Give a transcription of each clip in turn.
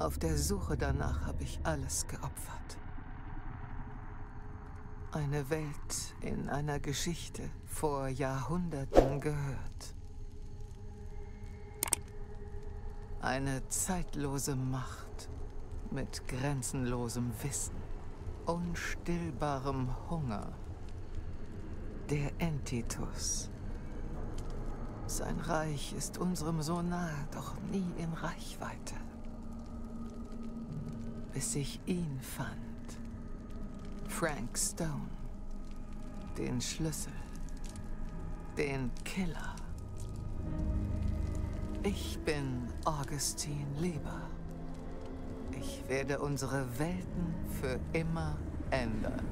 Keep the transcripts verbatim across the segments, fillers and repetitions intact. Auf der Suche danach habe ich alles geopfert. Eine Welt in einer Geschichte vor Jahrhunderten gehört. Eine zeitlose Macht mit grenzenlosem Wissen, unstillbarem Hunger. Der Entitus. Sein Reich ist unserem so nahe, doch nie in Reichweite. Bis ich ihn fand. Frank Stone, den Schlüssel, den Killer. Ich bin Augustin Leber. Ich werde unsere Welten für immer ändern.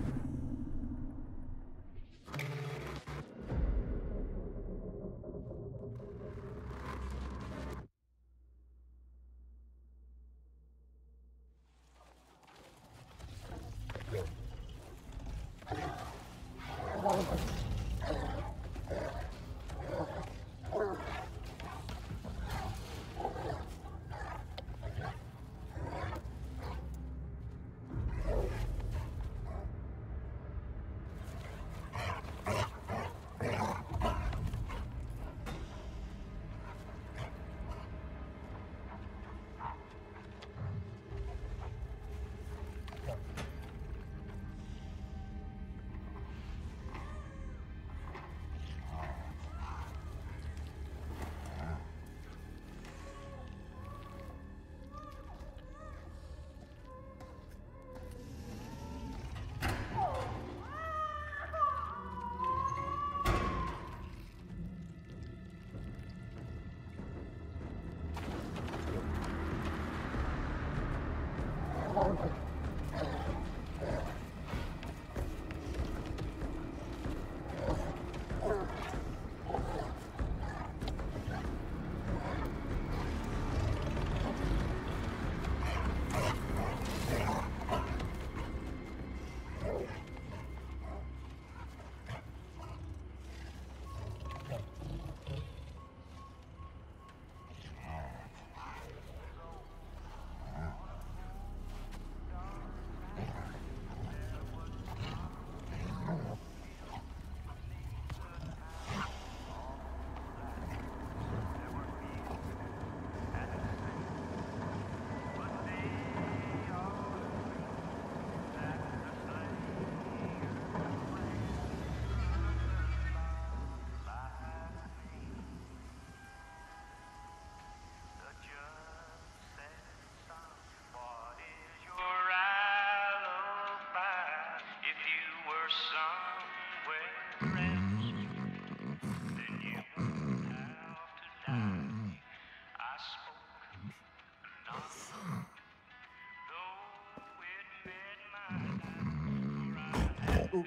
Oh.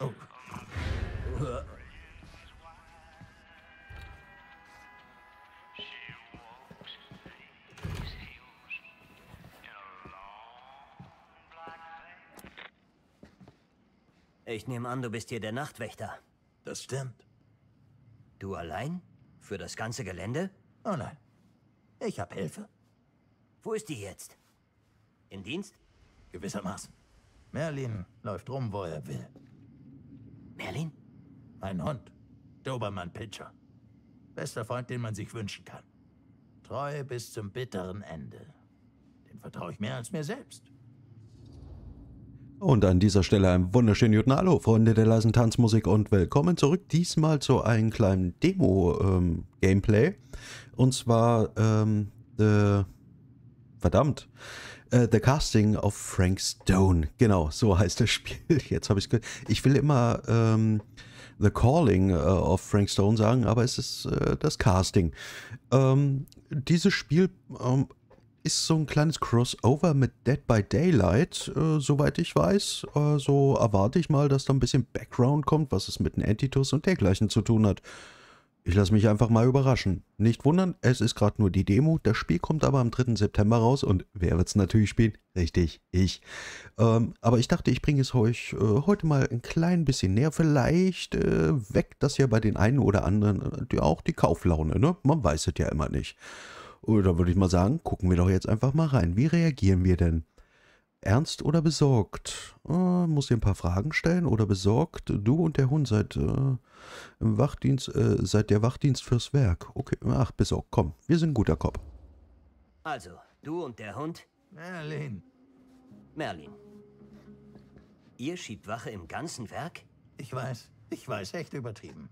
Oh. Ich nehme an, du bist hier der Nachtwächter. Das stimmt. Du allein? Für das ganze Gelände? Oh nein. Ich habe Hilfe. Wo ist die jetzt? Im Dienst? Gewissermaßen. Merlin läuft rum, wo er will. Merlin? Ein Hund. Dobermann Pinscher. Bester Freund, den man sich wünschen kann. Treu bis zum bitteren Ende. Dem vertraue ich mehr als mir selbst. Und an dieser Stelle einen wunderschönen guten Hallo, Freunde der leisen Tanzmusik, und willkommen zurück. Diesmal zu einem kleinen Demo-Gameplay. Ähm, und zwar, ähm, äh, verdammt. The Casting of Frank Stone. Genau, so heißt das Spiel. Jetzt habe ich es. Ich will immer ähm, The Calling äh, of Frank Stone sagen, aber es ist äh, das Casting. Ähm, dieses Spiel ähm, ist so ein kleines Crossover mit Dead by Daylight, äh, soweit ich weiß. Äh, so erwarte ich mal, dass da ein bisschen Background kommt, was es mit den Entitus und dergleichen zu tun hat. Ich lasse mich einfach mal überraschen. Nicht wundern, es ist gerade nur die Demo. Das Spiel kommt aber am dritten September raus. Und wer wird es natürlich spielen? Richtig, ich. Ähm, aber ich dachte, ich bringe es euch äh, heute mal ein klein bisschen näher. Vielleicht äh, weckt das ja bei den einen oder anderen äh, auch die Kauflaune, ne? Man weiß es ja immer nicht. Oder würde ich mal sagen, gucken wir doch jetzt einfach mal rein. Wie reagieren wir denn? Ernst oder besorgt? Äh, muss dir ein paar Fragen stellen oder besorgt? Du und der Hund seid äh, im Wachdienst, äh, seid der Wachdienst fürs Werk. Okay, ach, besorgt, komm, wir sind ein guter Cop. Also, du und der Hund? Merlin. Merlin. Ihr schiebt Wache im ganzen Werk? Ich weiß, ich weiß, echt übertrieben.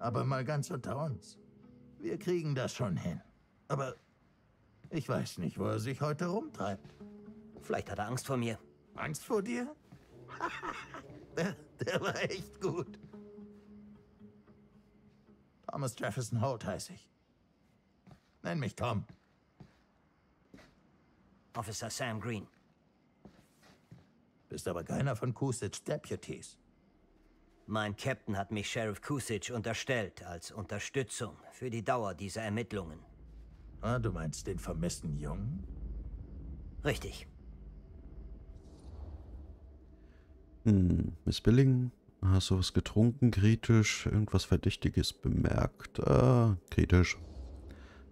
Aber mal ganz unter uns. Wir kriegen das schon hin. Aber ich weiß nicht, wo er sich heute rumtreibt. Vielleicht hat er Angst vor mir. Angst vor dir? der, der war echt gut. Thomas Jefferson Holt heiße ich. Nenn mich Tom. Officer Sam Green. Bist aber keiner von Kusic's Deputies. Mein Captain hat mich Sheriff Kusic unterstellt als Unterstützung für die Dauer dieser Ermittlungen. Ah, du meinst den vermissten Jungen? Richtig. Hm, Miss Billing, hast du was getrunken? Kritisch, irgendwas Verdächtiges bemerkt? Ah, kritisch.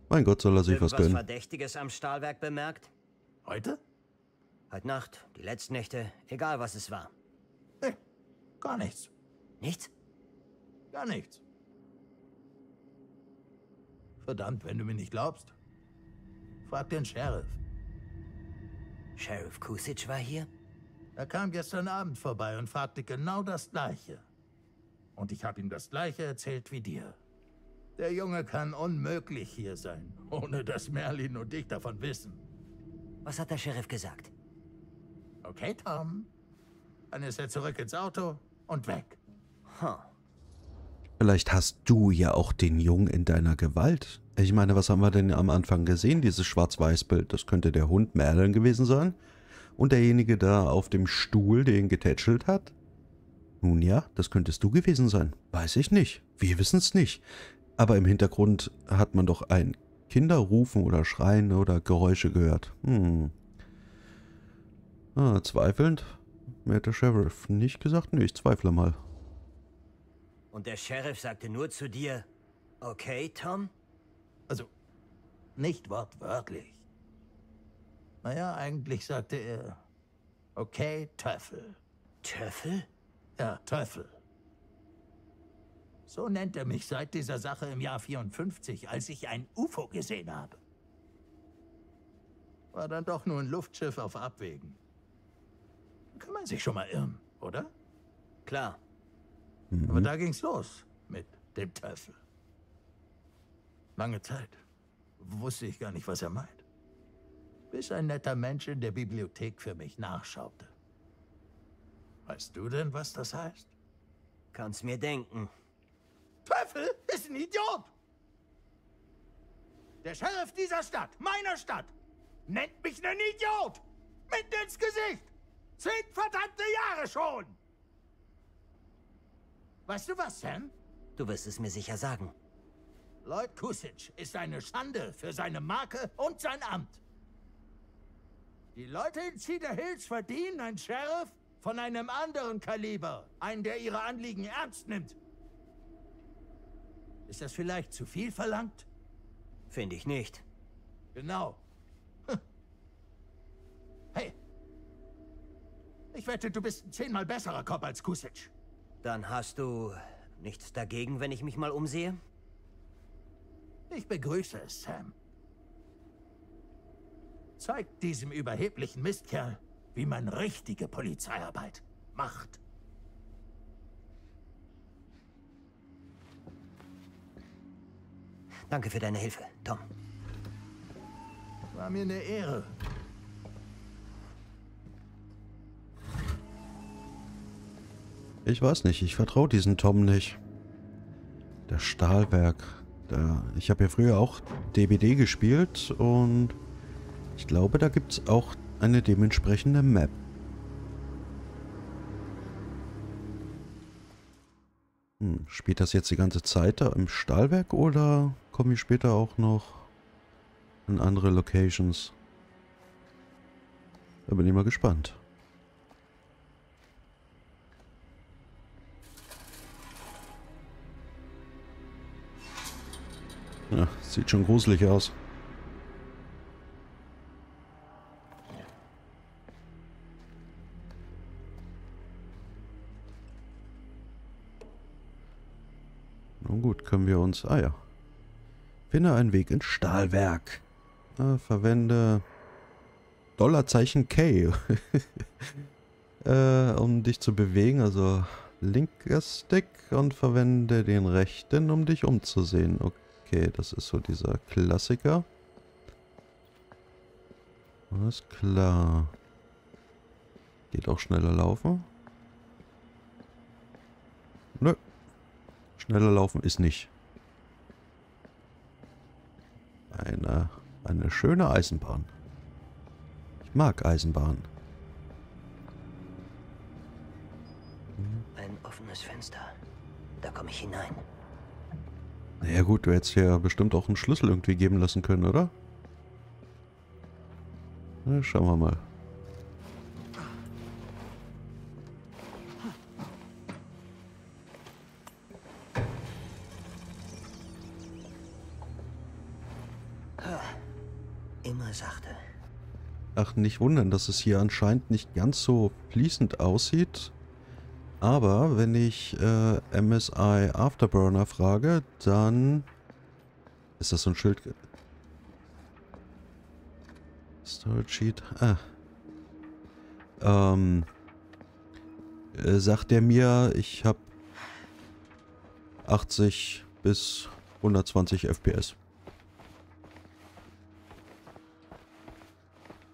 Mein Gott, soll er sich irgendwas was gönnen. Irgendwas Verdächtiges am Stahlwerk bemerkt? Heute? Heute Nacht, die letzten Nächte, egal was es war. Nee, gar nichts. Nichts? Gar nichts. Verdammt, wenn du mir nicht glaubst. Frag den Sheriff. Sheriff Kusic war hier? Er kam gestern Abend vorbei und fragte genau das Gleiche. Und ich habe ihm das Gleiche erzählt wie dir. Der Junge kann unmöglich hier sein, ohne dass Merlin und ich davon wissen. Was hat der Sheriff gesagt? Okay, Tom. Dann ist er zurück ins Auto und weg. Huh. Vielleicht hast du ja auch den Jungen in deiner Gewalt. Ich meine, was haben wir denn am Anfang gesehen, dieses Schwarz-Weiß-Bild? Das könnte der Hund Merlin gewesen sein. Und derjenige da auf dem Stuhl, der ihn getätschelt hat? Nun ja, das könntest du gewesen sein. Weiß ich nicht. Wir wissen es nicht. Aber im Hintergrund hat man doch ein Kinder rufen oder schreien oder Geräusche gehört. Hm. Ah, zweifelnd? Mir hat der Sheriff nicht gesagt. Nee, ich zweifle mal. Und der Sheriff sagte nur zu dir, okay, Tom? Also, nicht wortwörtlich. Naja, eigentlich sagte er, okay, Teufel. Teufel? Ja, Teufel. So nennt er mich seit dieser Sache im Jahr vierundfünfzig, als ich ein U F O gesehen habe. War dann doch nur ein Luftschiff auf Abwägen. Kann man sich schon mal irren, oder? Klar. Mhm. Aber da ging's los mit dem Teufel. Lange Zeit wusste ich gar nicht, was er meint. Bis ein netter Mensch in der Bibliothek für mich nachschaute. Weißt du denn, was das heißt? Kann's mir denken. Teufel ist ein Idiot! Der Sheriff dieser Stadt, meiner Stadt, nennt mich einen Idiot! Mit ins Gesicht! Zehn verdammte Jahre schon! Weißt du was, Sam? Du wirst es mir sicher sagen. Lloyd Kusic ist eine Schande für seine Marke und sein Amt. Die Leute in Cedar Hills verdienen einen Sheriff von einem anderen Kaliber. Einen, der ihre Anliegen ernst nimmt. Ist das vielleicht zu viel verlangt? Finde ich nicht. Genau. Hm. Hey. Ich wette, du bist ein zehnmal besserer Cop als Kusic. Dann hast du nichts dagegen, wenn ich mich mal umsehe? Ich begrüße es, Sam. Zeigt diesem überheblichen Mistkerl, wie man richtige Polizeiarbeit macht. Danke für deine Hilfe, Tom. War mir eine Ehre. Ich weiß nicht, ich vertraue diesem Tom nicht. Das Stahlwerk. Da, ich habe ja früher auch D B D gespielt und ich glaube, da gibt es auch eine dementsprechende Map. Hm, spielt das jetzt die ganze Zeit da im Stahlwerk oder kommen wir später auch noch in andere Locations? Da bin ich mal gespannt. Ja, sieht schon gruselig aus. können wir uns... Ah ja. Finde einen Weg ins Stahlwerk. Ah, verwende... Dollarzeichen K. äh, um dich zu bewegen, also linker Stick, und verwende den rechten, um dich umzusehen. Okay, das ist so dieser Klassiker. Alles klar. Geht auch schneller laufen. Nö. Schneller laufen ist nicht. Eine, eine schöne Eisenbahn. Ich mag Eisenbahnen. Ein offenes Fenster. Da komme ich hinein. Naja gut, du hättest ja bestimmt auch einen Schlüssel irgendwie geben lassen können, oder? Na, schauen wir mal. Ach, nicht wundern, dass es hier anscheinend nicht ganz so fließend aussieht. Aber wenn ich äh, M S I Afterburner frage, dann... Ist das so ein Schild? Storage Sheet. Ah. Ähm. Äh, sagt er mir, ich habe achtzig bis hundertzwanzig F P S.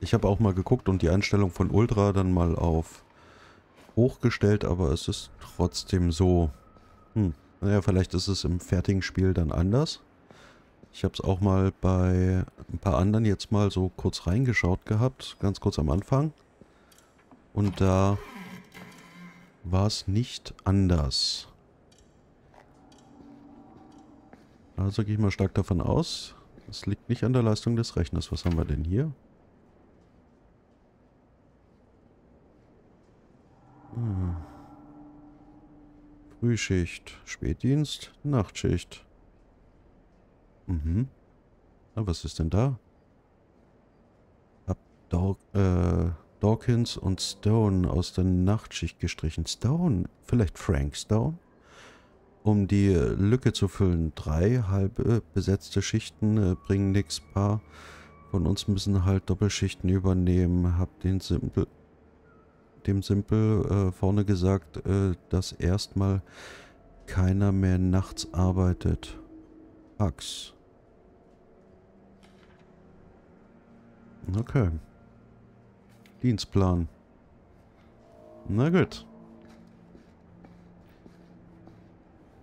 Ich habe auch mal geguckt und die Einstellung von Ultra dann mal auf hochgestellt, aber es ist trotzdem so. Hm, naja, vielleicht ist es im fertigen Spiel dann anders. Ich habe es auch mal bei ein paar anderen jetzt mal so kurz reingeschaut gehabt, ganz kurz am Anfang. Und da war es nicht anders. Also gehe ich mal stark davon aus, es liegt nicht an der Leistung des Rechners. Was haben wir denn hier? Hm. Frühschicht, Spätdienst, Nachtschicht. Mhm. Na, was ist denn da? Hab Daw äh, Dawkins und Stone aus der Nachtschicht gestrichen. Stone? Vielleicht Frank Stone? Um die Lücke zu füllen. Drei halbe besetzte Schichten äh, bringen nix. Paar von uns müssen halt Doppelschichten übernehmen. Hab den Simple... dem Simpel äh, vorne gesagt, äh, dass erstmal keiner mehr nachts arbeitet. Ax. Okay. Dienstplan. Na gut.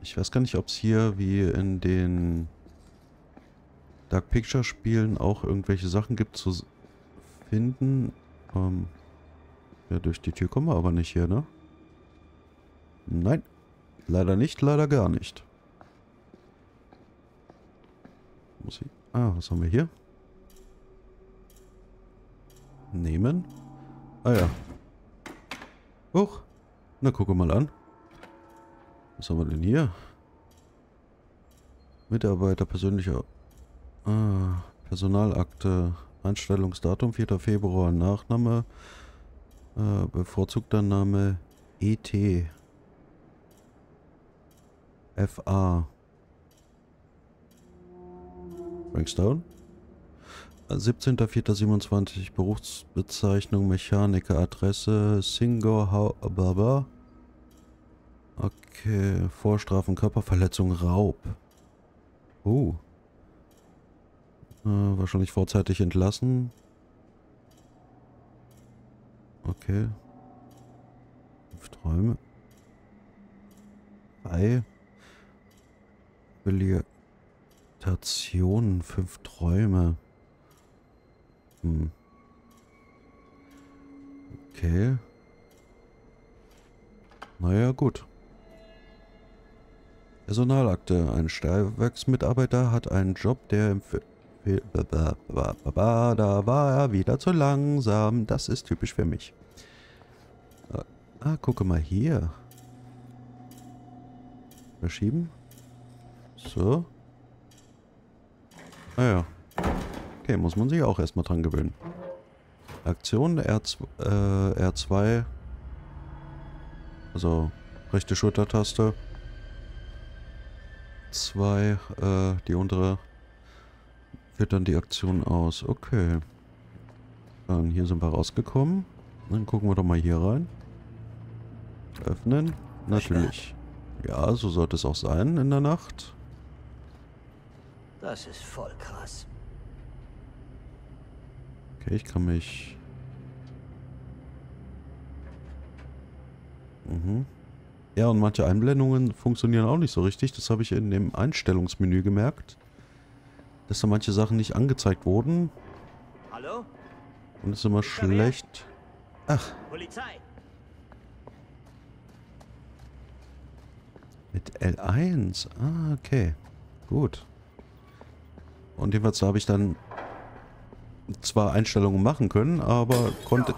Ich weiß gar nicht, ob es hier wie in den Dark Picture Spielen auch irgendwelche Sachen gibt zu finden. Ähm. Ja, durch die Tür kommen wir aber nicht hier, ne? Nein. Leider nicht, leider gar nicht. Muss ich... Ah, was haben wir hier? Nehmen. Ah ja. Huch. Na, gucke mal an. Was haben wir denn hier? Mitarbeiter, persönlicher... Ah, Personalakte. Einstellungsdatum, vierter Februar. Nachname... Uh, bevorzugter Name E T F A Frank Stone siebzehnter vierter siebenundzwanzig Berufsbezeichnung Mechaniker, Adresse Singor Harbor. Okay, Vorstrafen Körperverletzung, Raub. Oh. Uh. Uh, wahrscheinlich vorzeitig entlassen. Okay. Fünf Träume. Drei. Habilitation. Fünf Träume. Hm. Okay. Naja, gut. Personalakte. Ein Stahlwerksmitarbeiter hat einen Job, der im... Da war er wieder zu langsam. Das ist typisch für mich. Ah, gucke mal hier. Verschieben. So. Ah ja. Okay, muss man sich auch erstmal dran gewöhnen. Aktion R zwei. Äh, R zwei. Also rechte Schultertaste. zwei, äh, die untere führt dann die Aktion aus. Okay. Dann hier sind wir rausgekommen. Dann gucken wir doch mal hier rein. Öffnen. Natürlich. Ja, so sollte es auch sein in der Nacht. Das ist voll krass. Okay, ich kann mich... Mhm. Ja, und manche Einblendungen funktionieren auch nicht so richtig. Das habe ich in dem Einstellungsmenü gemerkt. Dass da manche Sachen nicht angezeigt wurden. Hallo? Und es ist immer schlecht. Ach. Polizei. Mit L eins. Ah, okay. Gut. Und jedenfalls habe ich dann zwar Einstellungen machen können, aber konnte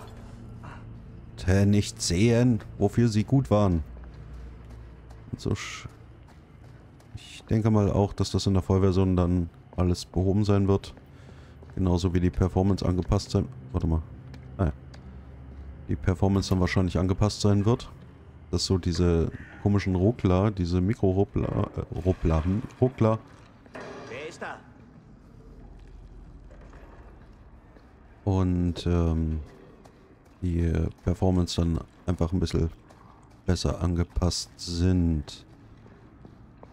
nicht sehen, wofür sie gut waren. Und so sch ich denke mal auch, dass das in der Vollversion dann alles behoben sein wird. Genauso wie die Performance angepasst sein... Warte mal. Ah ja. Die Performance dann wahrscheinlich angepasst sein wird. Dass so diese komischen Ruckler, diese Mikro-Ruckler... Äh, Ruckler... Ruckler... Wer ist da? Und ähm, die Performance dann einfach ein bisschen besser angepasst sind.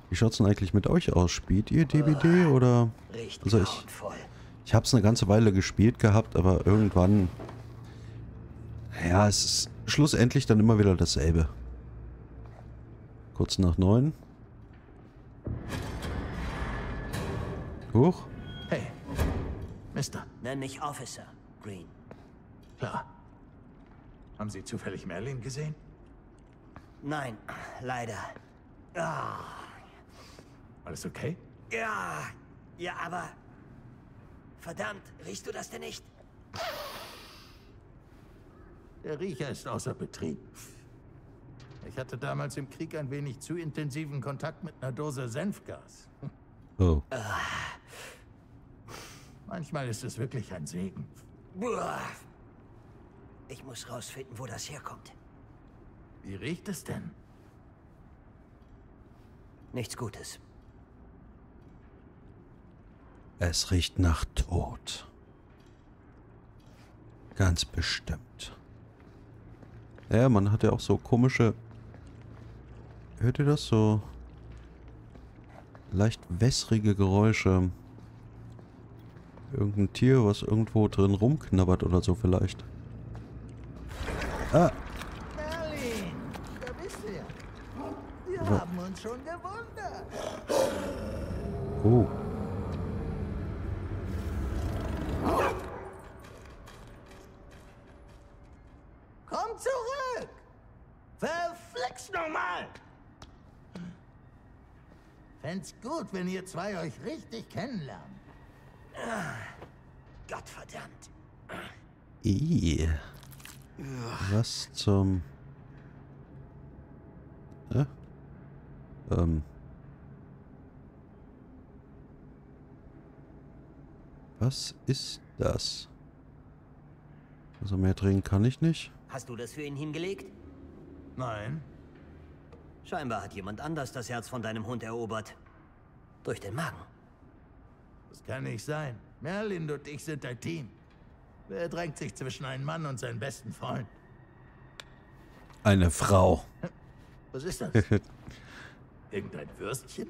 Wie schaut es denn eigentlich mit euch aus? Spielt ihr D B D oder? Also ich, ich habe es eine ganze Weile gespielt gehabt, aber irgendwann... Ja, es ist schlussendlich dann immer wieder dasselbe. Kurz nach neun. Huch. Hey, Mister. Nenn mich Officer Green. Klar. Haben Sie zufällig Merlin gesehen? Nein, leider. Ah. Alles okay? Ja, ja, aber... Verdammt, riechst du das denn nicht? Der Riecher ist außer Betrieb. Ich hatte damals im Krieg ein wenig zu intensiven Kontakt mit einer Dose Senfgas. Oh. Ah. Manchmal ist es wirklich ein Segen. Buah. Ich muss rausfinden, wo das herkommt. Wie riecht es denn? Nichts Gutes. Es riecht nach Tod. Ganz bestimmt. Ja, man hat ja auch so komische... Hört ihr das? So leicht wässrige Geräusche. Irgendein Tier, was irgendwo drin rumknabbert oder so vielleicht. Ah! Merlin, da bist du ja. Wir oh. haben uns schon gewundert. Oh. Komm zurück! Verflixt nochmal! Fänd's gut, wenn ihr zwei euch richtig kennenlernt. Ah, Gottverdammt. Ih. Was zum... Ja? Ähm. Was ist das? Also mehr drehen kann ich nicht. Hast du das für ihn hingelegt? Nein. Scheinbar hat jemand anders das Herz von deinem Hund erobert. Durch den Magen. Das kann nicht sein. Merlin und ich sind ein Team. Wer drängt sich zwischen einen Mann und seinen besten Freund? Eine Frau. Was ist das? Irgendein Würstchen?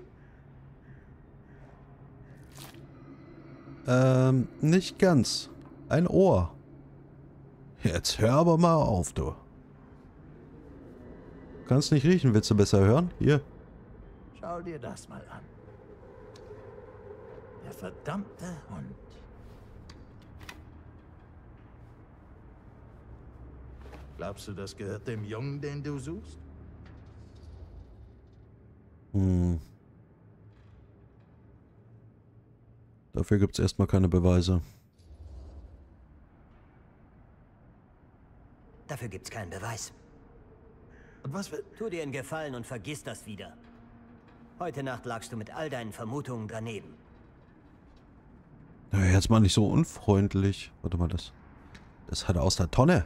Ähm, nicht ganz. Ein Ohr. Jetzt hör aber mal auf, du. Kannst nicht riechen, willst du besser hören? Hier. Schau dir das mal an. Der verdammte Hund. Glaubst du, das gehört dem Jungen, den du suchst? Hm. Dafür gibt's erstmal keine Beweise. Dafür gibt's keinen Beweis. Und was für... Tu dir einen Gefallen und vergiss das wieder. Heute Nacht lagst du mit all deinen Vermutungen daneben. Na, jetzt mal nicht so unfreundlich. Warte mal, das... Das hat er aus der Tonne.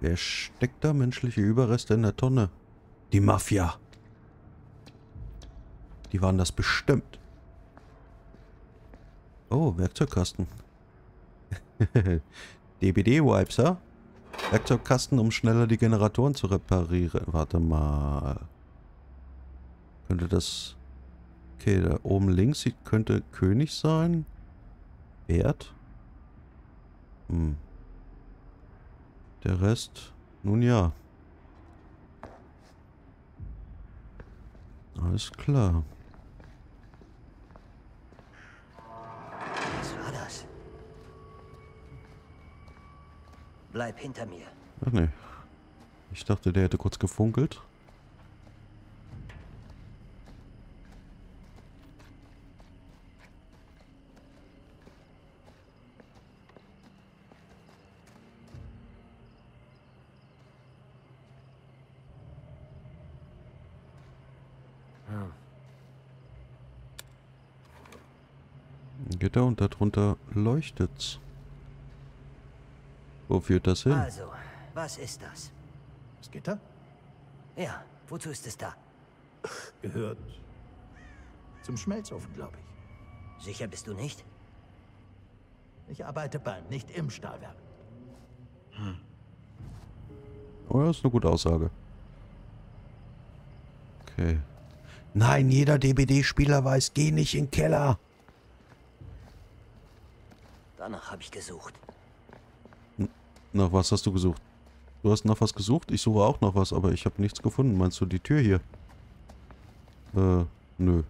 Wer steckt da menschliche Überreste in der Tonne? Die Mafia. Die waren das bestimmt. Oh, Werkzeugkasten. D B D-Wipes, ja? Werkzeugkasten, um schneller die Generatoren zu reparieren. Warte mal. Könnte das... Okay, da oben links könnte König sein. Wert. Hm. Der Rest... Nun ja. Alles klar. Was war das? Bleib hinter mir. Ach nee. Ich dachte, der hätte kurz gefunkelt. Gitter und darunter leuchtet's. Wo führt das hin? Also, was ist das? Das Gitter? Ja, wozu ist es da? Gehört zum Schmelzofen, glaube ich. Sicher bist du nicht? Ich arbeite beim, nicht im Stahlwerk. Hm. Oh, das ist eine gute Aussage. Okay. Nein, jeder D B D-Spieler weiß, geh nicht in den Keller. Danach habe ich gesucht. N nach was hast du gesucht? Du hast nach was gesucht? Ich suche auch nach was, aber ich habe nichts gefunden. Meinst du die Tür hier? Äh, nö.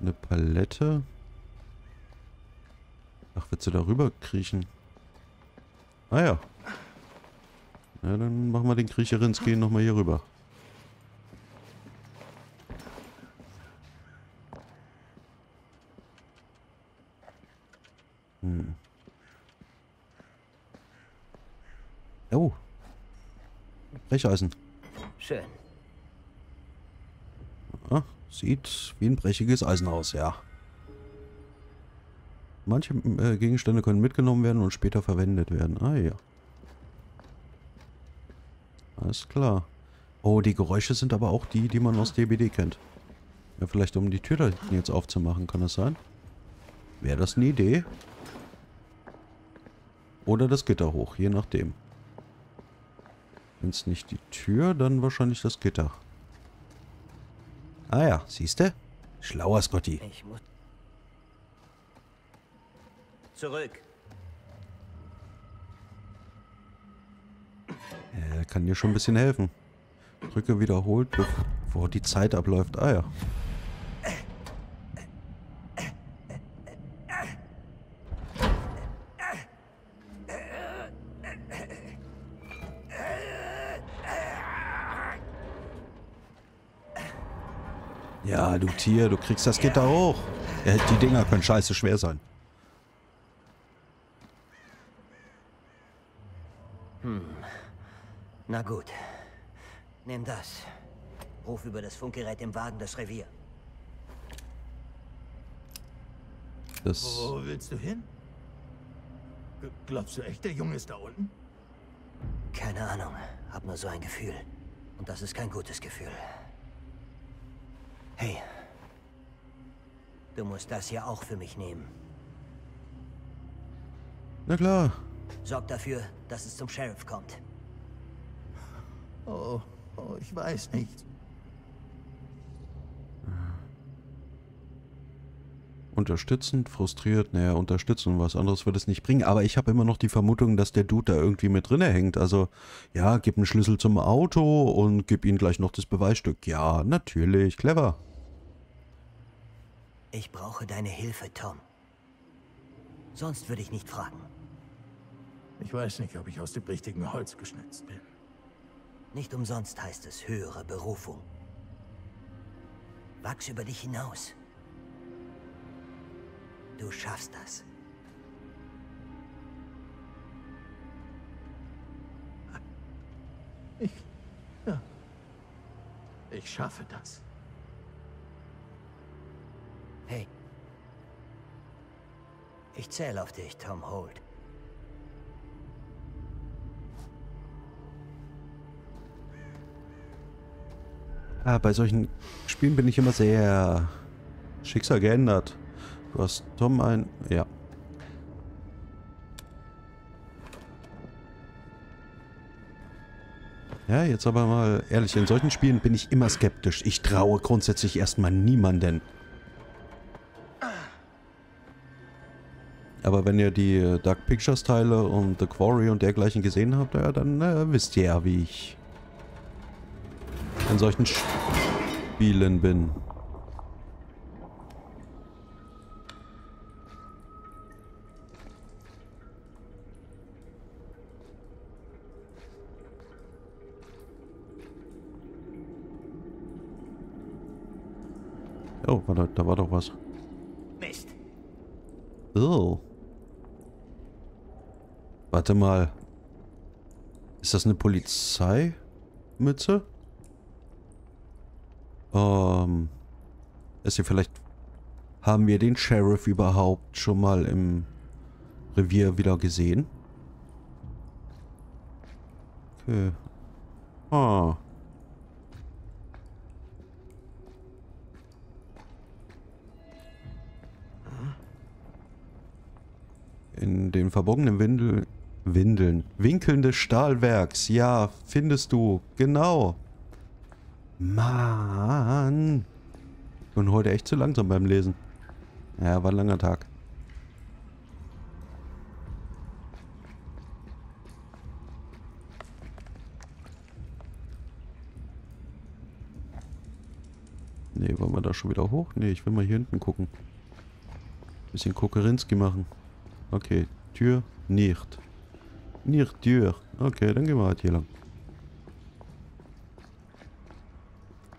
Eine Palette? Ach, willst du da rüber kriechen? Ah ja. Na, dann machen wir den Kriecherinsgehen nochmal hier rüber. Hm. Oh. Brecheisen. Schön. Ah, sieht wie ein brechiges Eisen aus, ja. Manche äh, Gegenstände können mitgenommen werden und später verwendet werden. Ah ja. Alles klar. Oh, die Geräusche sind aber auch die, die man aus D B D kennt. Ja, vielleicht um die Tür da hinten jetzt aufzumachen, kann das sein? Wäre das eine Idee? Oder das Gitter hoch, je nachdem. Wenn es nicht die Tür, dann wahrscheinlich das Gitter. Ah ja, siehst du? Schlauer Scotty. Ich muss zurück. Er kann dir schon ein bisschen helfen. Drücke wiederholt, bevor die Zeit abläuft. Ah ja. Ja, du Tier, du kriegst das Gitter hoch. Ja, die Dinger können scheiße schwer sein. Hm. Na gut. Nimm das. Ruf über das Funkgerät im Wagen das Revier. Das... Wo willst du hin? G- glaubst du echt, der Junge ist da unten? Keine Ahnung. Hab nur so ein Gefühl. Und das ist kein gutes Gefühl. Hey, du musst das hier auch für mich nehmen. Na klar. Sorg dafür, dass es zum Sheriff kommt. Oh, oh, ich weiß nicht. Unterstützend, frustriert, naja, unterstützen, was anderes wird es nicht bringen. Aber ich habe immer noch die Vermutung, dass der Dude da irgendwie mit drin hängt. Also, ja, gib einen Schlüssel zum Auto und gib ihm gleich noch das Beweisstück. Ja, natürlich, clever. Ich brauche deine Hilfe, Tom. Sonst würde ich nicht fragen. Ich weiß nicht, ob ich aus dem richtigen Holz geschnitzt bin. Nicht umsonst heißt es höhere Berufung. Wachs über dich hinaus. Du schaffst das. Ich... ja. Ich schaffe das. Hey. Ich zähle auf dich, Tom Holt. Ah, bei solchen Spielen bin ich immer sehr Schicksal geändert. Du hast Tom ein... Ja. Ja, jetzt aber mal ehrlich, in solchen Spielen bin ich immer skeptisch. Ich traue grundsätzlich erstmal niemanden. Aber wenn ihr die Dark Pictures Teile und The Quarry und dergleichen gesehen habt, ja, dann äh, wisst ihr ja, wie ich in solchen Spielen bin. Oh, warte, da war doch was. Mist. Oh. Warte mal. Ist das eine Polizeimütze? Ähm. Ist sie vielleicht... Haben wir den Sheriff überhaupt schon mal im Revier wieder gesehen? Okay. Ah. In den verborgenen Windel, Windeln. Winkeln des Stahlwerks. Ja, findest du. Genau. Mann. Ich bin heute echt zu langsam beim Lesen. Ja, war ein langer Tag. Nee, wollen wir da schon wieder hoch? Nee, ich will mal hier hinten gucken. Bisschen Kokerinski machen. Okay, Tür nicht. Nicht Tür. Okay, dann gehen wir halt hier lang.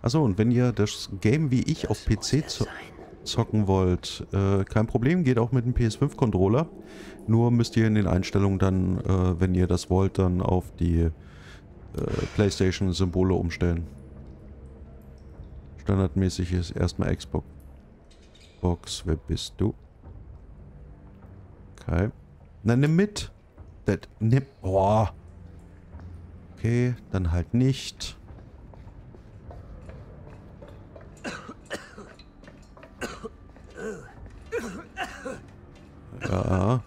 Achso, und wenn ihr das Game wie ich auf P C zo zocken wollt, äh, kein Problem, geht auch mit dem P S fünf Controller. Nur müsst ihr in den Einstellungen dann, äh, wenn ihr das wollt, dann auf die äh, PlayStation-Symbole umstellen. Standardmäßig ist erstmal Xbox. Box, wer bist du? Okay. Na, nimm mit. Das, nimm. Oh. Okay, dann halt nicht. Ja.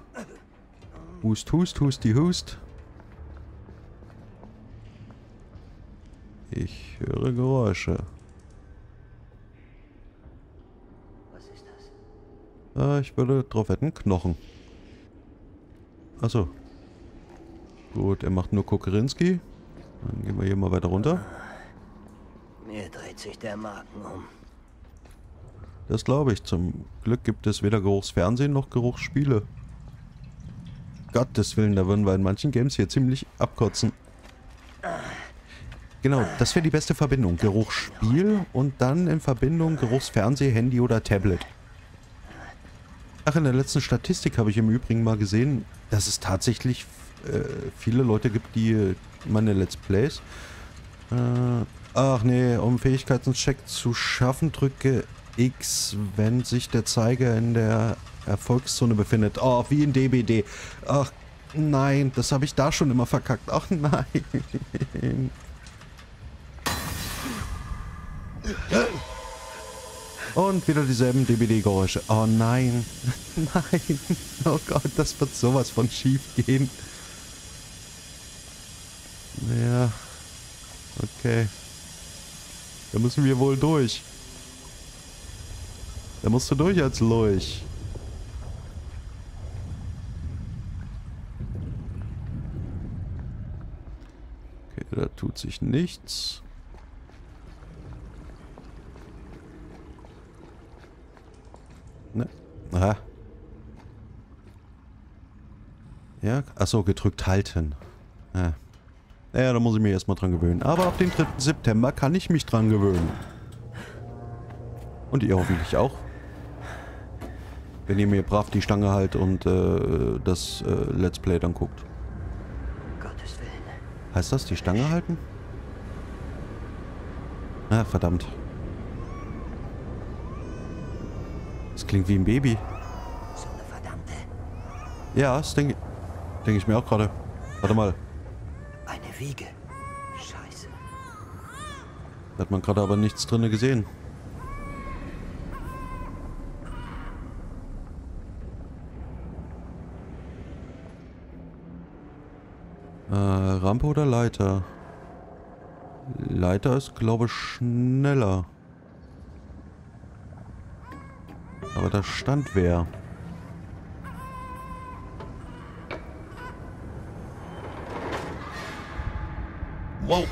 Hust, hust, hust, die hust. Ich höre Geräusche. Was ist das? Ah, ich würde drauf wetten, Knochen. Achso. Gut, er macht nur Kokerinski. Dann gehen wir hier mal weiter runter. Mir dreht sich der Magen um. Das glaube ich. Zum Glück gibt es weder Geruchsfernsehen noch Geruchsspiele. Gottes Willen, da würden wir in manchen Games hier ziemlich abkotzen. Genau, das wäre die beste Verbindung. Geruchsspiel und dann in Verbindung Geruchsfernseh, Handy oder Tablet. Ach, in der letzten Statistik habe ich im Übrigen mal gesehen, dass es tatsächlich äh, viele Leute gibt, die meine Let's Plays... Äh, ach nee, um Fähigkeiten-Check zu schaffen, drücke X, wenn sich der Zeiger in der Erfolgszone befindet. Oh, wie in D B D. Ach nein, das habe ich da schon immer verkackt. Ach nein. Und wieder dieselben D B D-Geräusche. Oh nein. Nein. Oh Gott, das wird sowas von schief gehen. Ja. Okay. Da müssen wir wohl durch. Da musst du durch als Lurch. Okay, da tut sich nichts. Ne? Aha. Ja, achso, gedrückt halten. Ja. Naja, da muss ich mich erstmal dran gewöhnen. Aber ab dem dritten September kann ich mich dran gewöhnen. Und ihr hoffentlich auch. Wenn ihr mir brav die Stange halt und äh, das äh, Let's Play dann guckt. Gottes Willen. Heißt das, die Stange halten? Ah, verdammt. Das klingt wie ein Baby. So eine verdammte. Ja, das denke denk ich mir auch gerade. Warte mal. Eine Wiege. Scheiße. Da hat man gerade aber nichts drin gesehen. Äh, Rampe oder Leiter? Leiter ist, glaube ich, schneller. Aber da stand wer. Wow.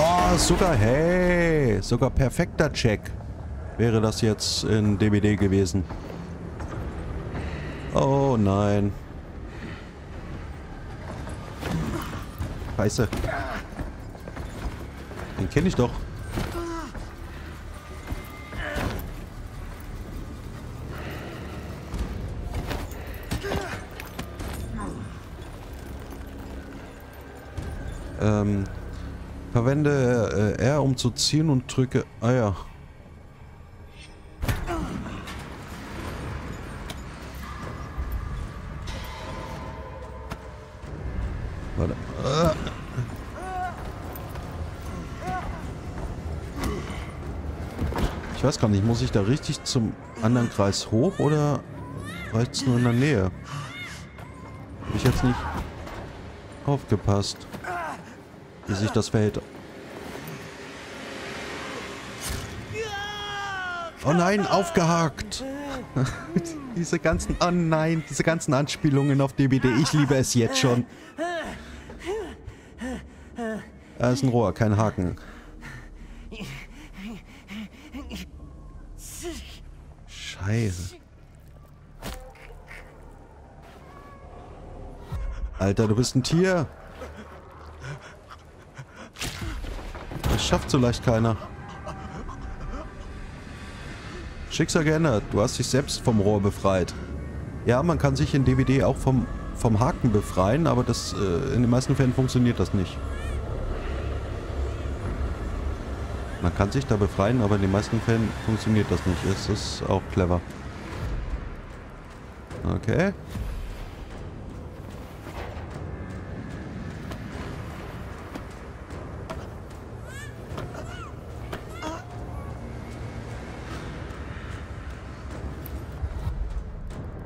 Oh, sogar, hey, sogar perfekter Check wäre das jetzt in D B D gewesen. Oh nein. Scheiße. Den kenne ich doch. Ähm, verwende äh, R, um zu ziehen und drücke... Ah ja. Warte. Ah. Ich weiß gar nicht, muss ich da richtig zum anderen Kreis hoch oder reicht es nur in der Nähe? Hab ich jetzt nicht aufgepasst, wie sich das verhält. Oh nein, aufgehakt! Diese ganzen, oh nein, diese ganzen Anspielungen auf D B D, ich liebe es jetzt schon. Da ist ein Rohr, kein Haken. Scheiße. Alter, du bist ein Tier! Das schafft so leicht keiner. Schicksal geändert. Du hast dich selbst vom Rohr befreit. Ja, man kann sich in D W D auch vom, vom Haken befreien, aber das äh, in den meisten Fällen funktioniert das nicht. Man kann sich da befreien, aber in den meisten Fällen funktioniert das nicht. Es ist auch clever. Okay.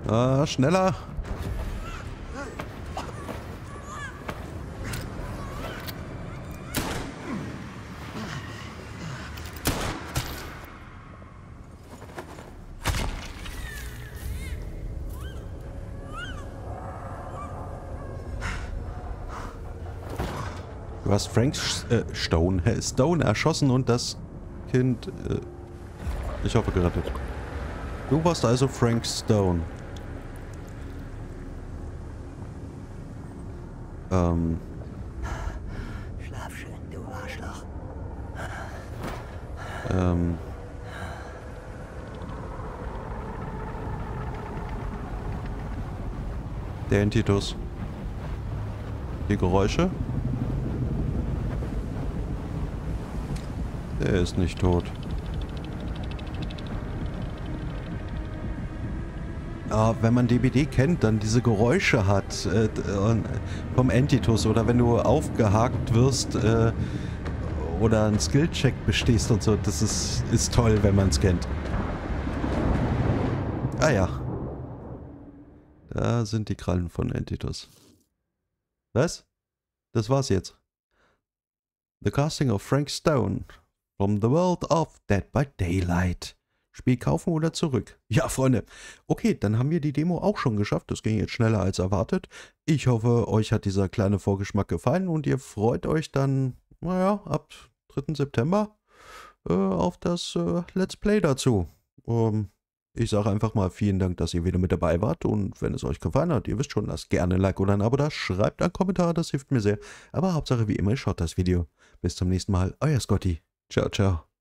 Ah, schneller. Du hast Frank äh, Stone, Stone erschossen und das Kind, äh, ich hoffe, gerettet. Du warst also Frank Stone. Ähm. Schlaf schön, du Arschloch. Ähm. Der Entitus. Die Geräusche. Der ist nicht tot. Ah, wenn man D B D kennt, dann diese Geräusche hat äh, vom Entitus oder wenn du aufgehakt wirst äh, oder einen Skillcheck bestehst und so, das ist, ist toll, wenn man es kennt. Ah ja. Da sind die Krallen von Entitus. Was? Das war's jetzt. The Casting of Frank Stone. From the World of Dead by Daylight. Spiel kaufen oder zurück? Ja, Freunde. Okay, dann haben wir die Demo auch schon geschafft. Das ging jetzt schneller als erwartet. Ich hoffe, euch hat dieser kleine Vorgeschmack gefallen und ihr freut euch dann, naja, ab dritten September äh, auf das äh, Let's Play dazu. Ähm, ich sage einfach mal vielen Dank, dass ihr wieder mit dabei wart und wenn es euch gefallen hat, ihr wisst schon, lasst gerne ein Like oder ein Abo da, schreibt einen Kommentar, das hilft mir sehr. Aber Hauptsache wie immer, schaut das Video. Bis zum nächsten Mal, euer Scotty. Ciao, ciao.